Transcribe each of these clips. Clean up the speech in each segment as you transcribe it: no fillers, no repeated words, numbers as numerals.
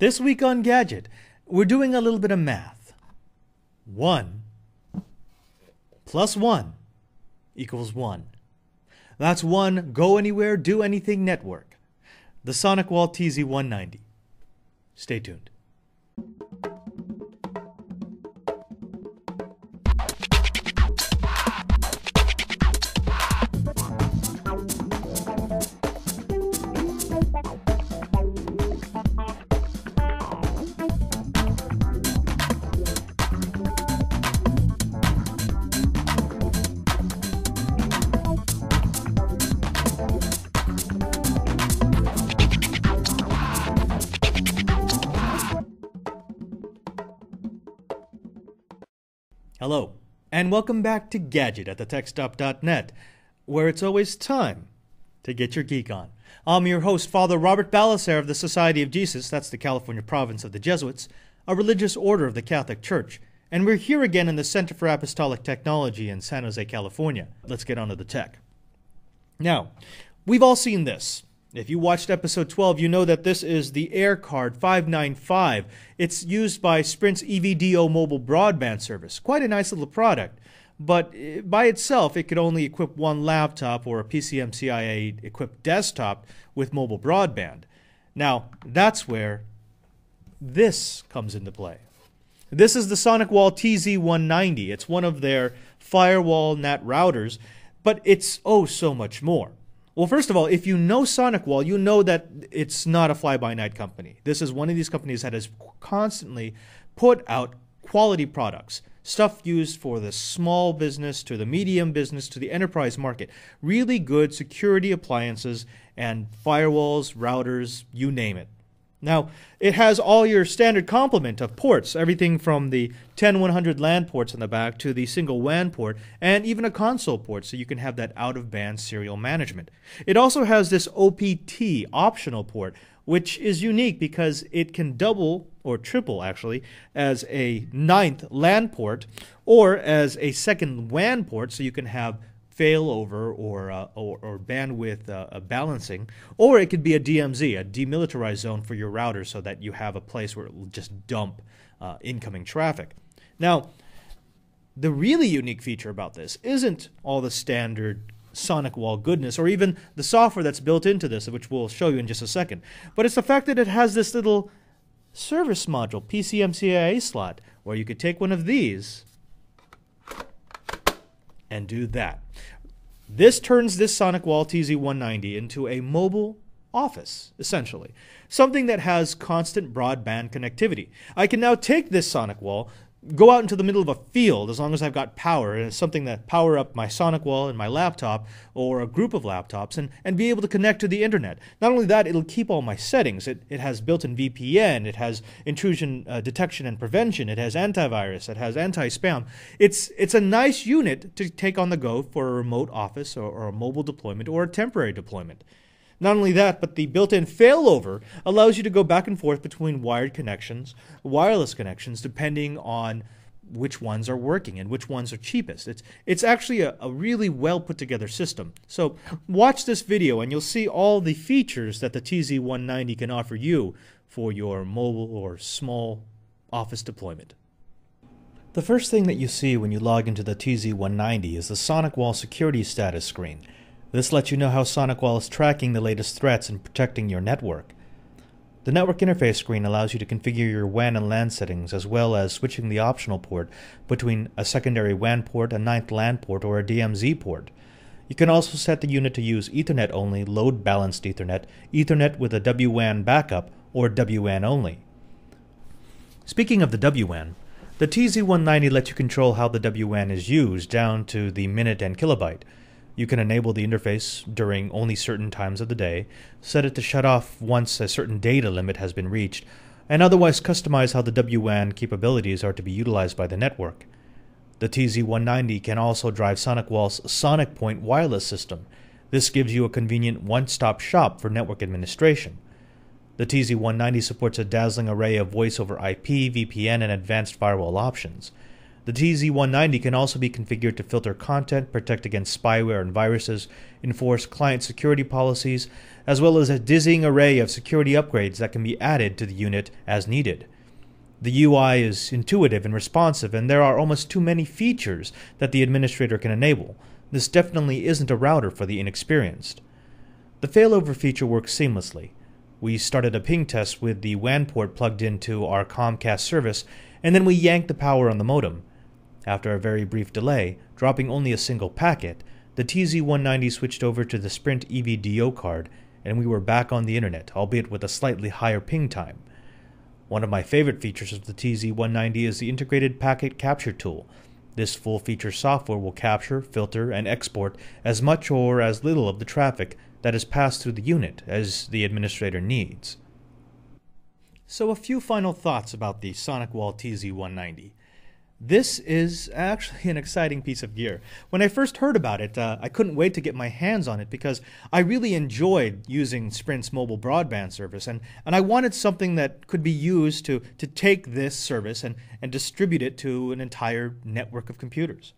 This week on Gadget, we're doing a little bit of math. 1 + 1 = 1. That's one go anywhere, do anything network. The SonicWALL TZ190. Stay tuned. Hello, and welcome back to Gadget at thetechstop.net, where it's always time to get your geek on. I'm your host, Father Robert Ballecer of the Society of Jesus, that's the California province of the Jesuits, a religious order of the Catholic Church, and we're here again in the Center for Apostolic Technology in San Jose, California. Let's get on to the tech. Now, we've all seen this. If you watched episode 12, you know that this is the AirCard 595. It's used by Sprint's EVDO mobile broadband service. Quite a nice little product, but by itself, it could only equip one laptop or a PCMCIA-equipped desktop with mobile broadband. Now, that's where this comes into play. This is the SonicWall TZ190. It's one of their firewall NAT routers, but it's oh so much more. Well, first of all, if you know SonicWall, you know that it's not a fly-by-night company. This is one of these companies that has constantly put out quality products, stuff used for the small business to the medium business to the enterprise market, really good security appliances and firewalls, routers, you name it. Now, it has all your standard complement of ports, everything from the 10/100 LAN ports in the back to the single WAN port, and even a console port, so you can have that out-of-band serial management. It also has this OPT, optional port, which is unique because it can double, or triple actually, as a 9th LAN port, or as a 2nd WAN port, so you can have failover or bandwidth balancing, or it could be a DMZ, a demilitarized zone for your router, so that you have a place where it will just dump incoming traffic. Now, the really unique feature about this isn't all the standard SonicWall goodness, or even the software that's built into this, which we'll show you in just a second, but it's the fact that it has this little service module, PCMCIA slot, where you could take one of these and do that. This turns this SonicWall TZ190 into a mobile office, essentially. Something that has constant broadband connectivity. I can now take this SonicWall, go out into the middle of a field as long as I've got power, and it's something that power up my SonicWall and my laptop or a group of laptops, and be able to connect to the internet. Not only that, it'll keep all my settings. It has built-in VPN, it has intrusion detection and prevention, it has antivirus, it has anti-spam. It's a nice unit to take on the go for a remote office or a mobile deployment or a temporary deployment. Not only that, but the built-in failover allows you to go back and forth between wired connections, wireless connections, depending on which ones are working and which ones are cheapest. It's actually a really well put together system. So watch this video and you'll see all the features that the TZ190 can offer you for your mobile or small office deployment. The first thing that you see when you log into the TZ190 is the SonicWall security status screen. This lets you know how SonicWall is tracking the latest threats and protecting your network. The network interface screen allows you to configure your WAN and LAN settings, as well as switching the optional port between a secondary WAN port, a 9th LAN port, or a DMZ port. You can also set the unit to use Ethernet only, load balanced Ethernet with a WWAN backup, or WWAN only. Speaking of the WWAN, the TZ190 lets you control how the WWAN is used down to the minute and kilobyte. You can enable the interface during only certain times of the day, set it to shut off once a certain data limit has been reached, and otherwise customize how the WWAN capabilities are to be utilized by the network. The TZ190 can also drive SonicWall's SonicPoint wireless system. This gives you a convenient one-stop shop for network administration. The TZ190 supports a dazzling array of voice over IP, VPN, and advanced firewall options. The TZ190 can also be configured to filter content, protect against spyware and viruses, enforce client security policies, as well as a dizzying array of security upgrades that can be added to the unit as needed. The UI is intuitive and responsive, and there are almost too many features that the administrator can enable. This definitely isn't a router for the inexperienced. The failover feature works seamlessly. We started a ping test with the WAN port plugged into our Comcast service, and then we yanked the power on the modem. After a very brief delay, dropping only a single packet, the TZ190 switched over to the Sprint EVDO card, and we were back on the internet, albeit with a slightly higher ping time. One of my favorite features of the TZ190 is the integrated packet capture tool. This full-feature software will capture, filter, and export as much or as little of the traffic that is passed through the unit as the administrator needs. So a few final thoughts about the SonicWall TZ190. This is actually an exciting piece of gear. When I first heard about it, I couldn't wait to get my hands on it because I really enjoyed using Sprint's mobile broadband service, and I wanted something that could be used to take this service and distribute it to an entire network of computers.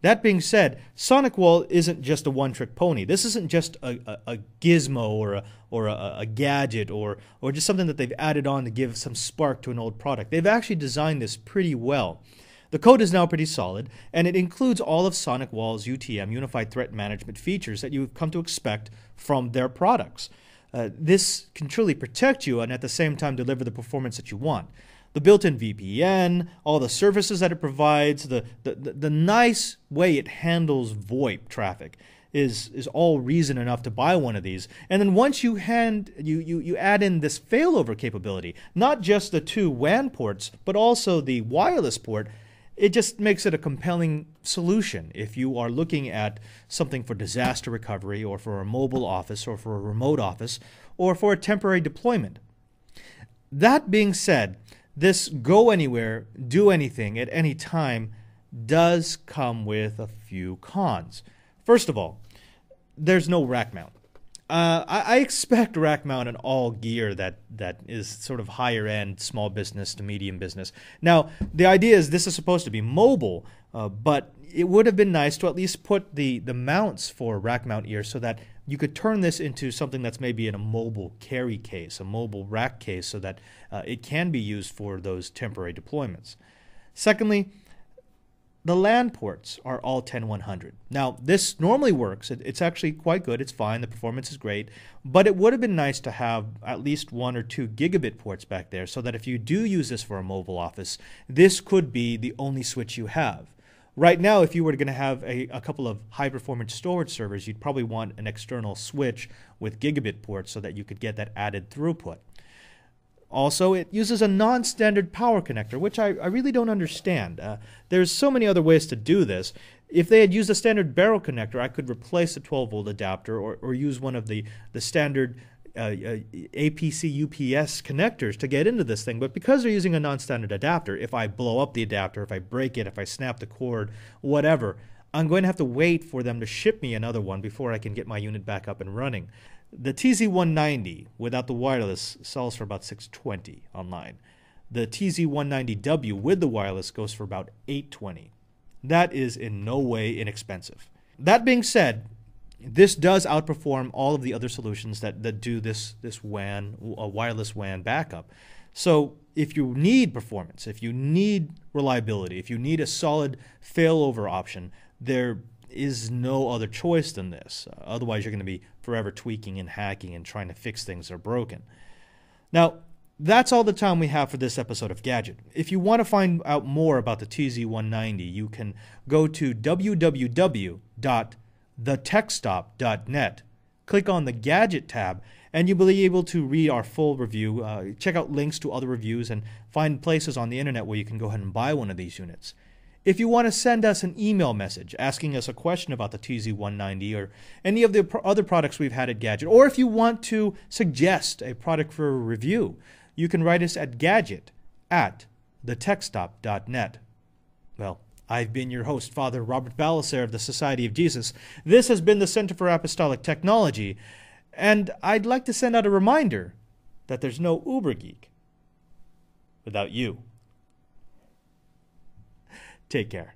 That being said, SonicWall isn't just a one-trick pony. This isn't just a gizmo or a gadget or just something that they've added on to give some spark to an old product. They've actually designed this pretty well. The code is now pretty solid, and it includes all of SonicWall's UTM, Unified Threat Management, features that you've come to expect from their products. This can truly protect you and at the same time deliver the performance that you want. The built-in VPN, all the services that it provides, the nice way it handles VoIP traffic is all reason enough to buy one of these. And then once you add in this failover capability, not just the two WAN ports, but also the wireless port, it just makes it a compelling solution if you are looking at something for disaster recovery or for a mobile office or for a remote office or for a temporary deployment. That being said, this go anywhere, do anything at any time does come with a few cons. First of all, there's no rack mount. I expect rack mount in all gear that is sort of higher end, small business to medium business. Now, the idea is this is supposed to be mobile, but it would have been nice to at least put the mounts for rack mount ears so that you could turn this into something that's maybe in a mobile carry case, a mobile rack case, so that it can be used for those temporary deployments. Secondly, the LAN ports are all 10100. Now, this normally works. It's actually quite good. It's fine. The performance is great. But it would have been nice to have at least 1 or 2 gigabit ports back there so that if you do use this for a mobile office, this could be the only switch you have. Right now, if you were going to have a couple of high-performance storage servers, you'd probably want an external switch with gigabit ports so that you could get that added throughput. Also, it uses a non-standard power connector, which I really don't understand. There's so many other ways to do this. If they had used a standard barrel connector, I could replace the 12-volt adapter or use one of the standard APC UPS connectors to get into this thing, but because they're using a non-standard adapter, if I blow up the adapter, if I break it, if I snap the cord, whatever, I'm going to have to wait for them to ship me another one before I can get my unit back up and running. The TZ190 without the wireless sells for about $620 online. The TZ190W with the wireless goes for about $820. That is in no way inexpensive. That being said, this does outperform all of the other solutions that do this WAN, a wireless WAN backup. So if you need performance, if you need reliability, if you need a solid failover option, there is no other choice than this. Otherwise, you're going to be forever tweaking and hacking and trying to fix things that are broken. Now, that's all the time we have for this episode of Gadget. If you want to find out more about the TZ190, you can go to www.thetechstop.net, click on the Gadget tab, and you'll be able to read our full review, check out links to other reviews, and find places on the internet where you can go ahead and buy one of these units. If you want to send us an email message asking us a question about the TZ190 or any of the other products we've had at Gadget, or if you want to suggest a product for a review, you can write us at gadget@thetechstop.net. Well, I've been your host, Father Robert Ballecer of the Society of Jesus. This has been the Center for Apostolic Technology, and I'd like to send out a reminder that there's no Uber Geek without you. Take care.